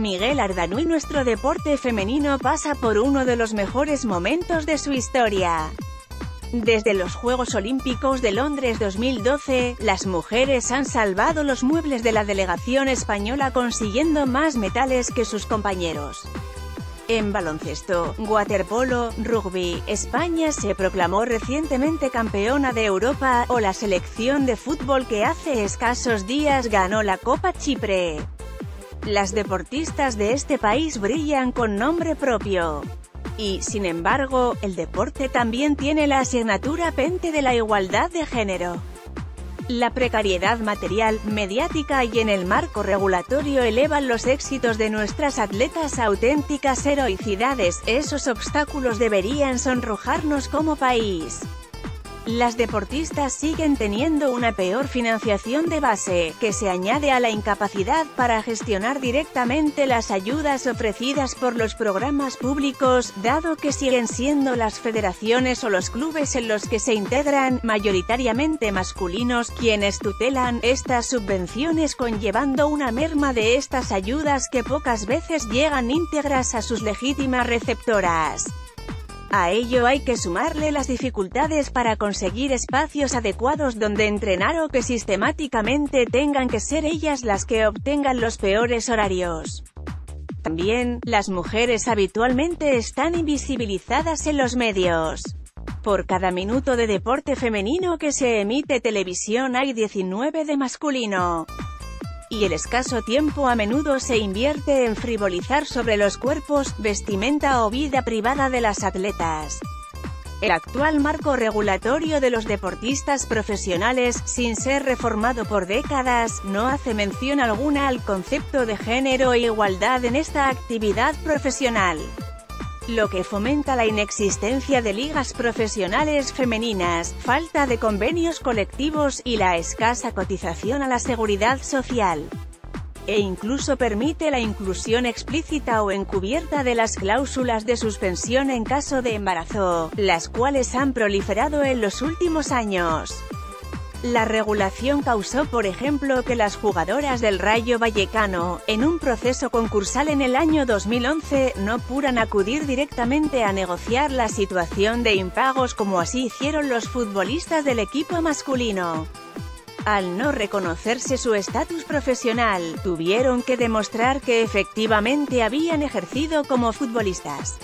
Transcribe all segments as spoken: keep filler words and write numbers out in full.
Miguel Ardanuy. Nuestro deporte femenino pasa por uno de los mejores momentos de su historia. Desde los Juegos Olímpicos de Londres dos mil doce, las mujeres han salvado los muebles de la delegación española consiguiendo más metales que sus compañeros. En baloncesto, waterpolo, rugby, España se proclamó recientemente campeona de Europa, o la selección de fútbol que hace escasos días ganó la Copa Chipre. Las deportistas de este país brillan con nombre propio. Y, sin embargo, el deporte también tiene la asignatura pendiente de la igualdad de género. La precariedad material, mediática y en el marco regulatorio elevan los éxitos de nuestras atletas a auténticas heroicidades. Esos obstáculos deberían sonrojarnos como país. Las deportistas siguen teniendo una peor financiación de base, que se añade a la incapacidad para gestionar directamente las ayudas ofrecidas por los programas públicos, dado que siguen siendo las federaciones o los clubes en los que se integran, mayoritariamente masculinos, quienes tutelan estas subvenciones, conllevando una merma de estas ayudas que pocas veces llegan íntegras a sus legítimas receptoras. A ello hay que sumarle las dificultades para conseguir espacios adecuados donde entrenar o que sistemáticamente tengan que ser ellas las que obtengan los peores horarios. También, las mujeres habitualmente están invisibilizadas en los medios. Por cada minuto de deporte femenino que se emite televisión hay diecinueve de masculino. Y el escaso tiempo a menudo se invierte en frivolizar sobre los cuerpos, vestimenta o vida privada de las atletas. El actual marco regulatorio de los deportistas profesionales, sin ser reformado por décadas, no hace mención alguna al concepto de género e igualdad en esta actividad profesional, lo que fomenta la inexistencia de ligas profesionales femeninas, falta de convenios colectivos y la escasa cotización a la seguridad social. E incluso permite la inclusión explícita o encubierta de las cláusulas de suspensión en caso de embarazo, las cuales han proliferado en los últimos años. La regulación causó, por ejemplo, que las jugadoras del Rayo Vallecano, en un proceso concursal en el año dos mil once, no pudieran acudir directamente a negociar la situación de impagos como así hicieron los futbolistas del equipo masculino. Al no reconocerse su estatus profesional, tuvieron que demostrar que efectivamente habían ejercido como futbolistas.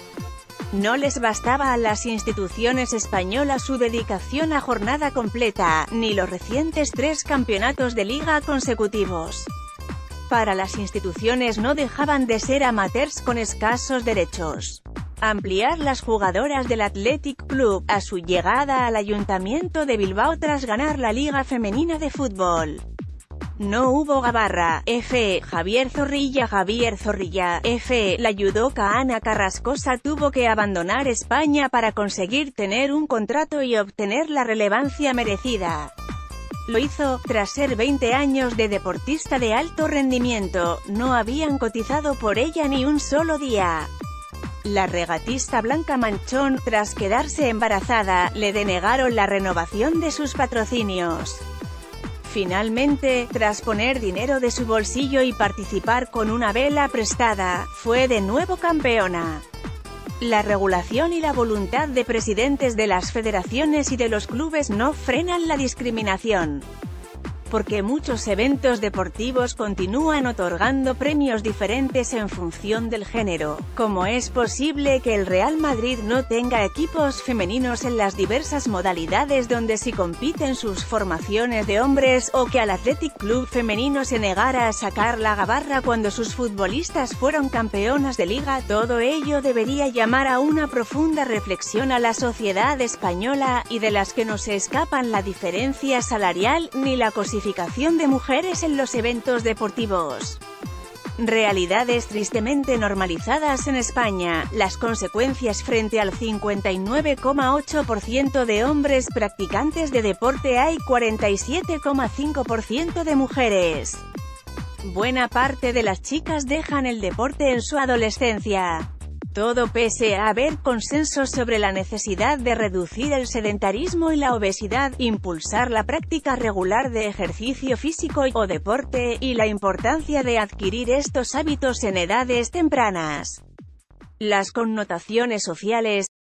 No les bastaba a las instituciones españolas su dedicación a jornada completa, ni los recientes tres campeonatos de liga consecutivos. Para las instituciones no dejaban de ser amateurs con escasos derechos. Ampliar las jugadoras del Athletic Club, a su llegada al Ayuntamiento de Bilbao tras ganar la Liga Femenina de Fútbol. No hubo Gabarra, F. Javier Zorrilla Javier Zorrilla, F. La judoka Ana Carrascosa tuvo que abandonar España para conseguir tener un contrato y obtener la relevancia merecida. Lo hizo, tras ser veinte años de deportista de alto rendimiento, no habían cotizado por ella ni un solo día. La regatista Blanca Manchón, tras quedarse embarazada, le denegaron la renovación de sus patrocinios. Finalmente, tras poner dinero de su bolsillo y participar con una vela prestada, fue de nuevo campeona. La regulación y la voluntad de presidentes de las federaciones y de los clubes no frenan la discriminación, porque muchos eventos deportivos continúan otorgando premios diferentes en función del género. ¿Cómo es posible que el Real Madrid no tenga equipos femeninos en las diversas modalidades donde sí compiten sus formaciones de hombres, o que al Athletic Club femenino se negara a sacar la gabarra cuando sus futbolistas fueron campeonas de liga? Todo ello debería llamar a una profunda reflexión a la sociedad española, y de las que no se escapan la diferencia salarial ni la cosificación de mujeres en los eventos deportivos. Realidades tristemente normalizadas en España, las consecuencias frente al cincuenta y nueve coma ocho por ciento de hombres practicantes de deporte hay cuarenta y siete coma cinco por ciento de mujeres. Buena parte de las chicas dejan el deporte en su adolescencia. Todo pese a haber consenso sobre la necesidad de reducir el sedentarismo y la obesidad, impulsar la práctica regular de ejercicio físico o deporte, y la importancia de adquirir estos hábitos en edades tempranas. Las connotaciones sociales,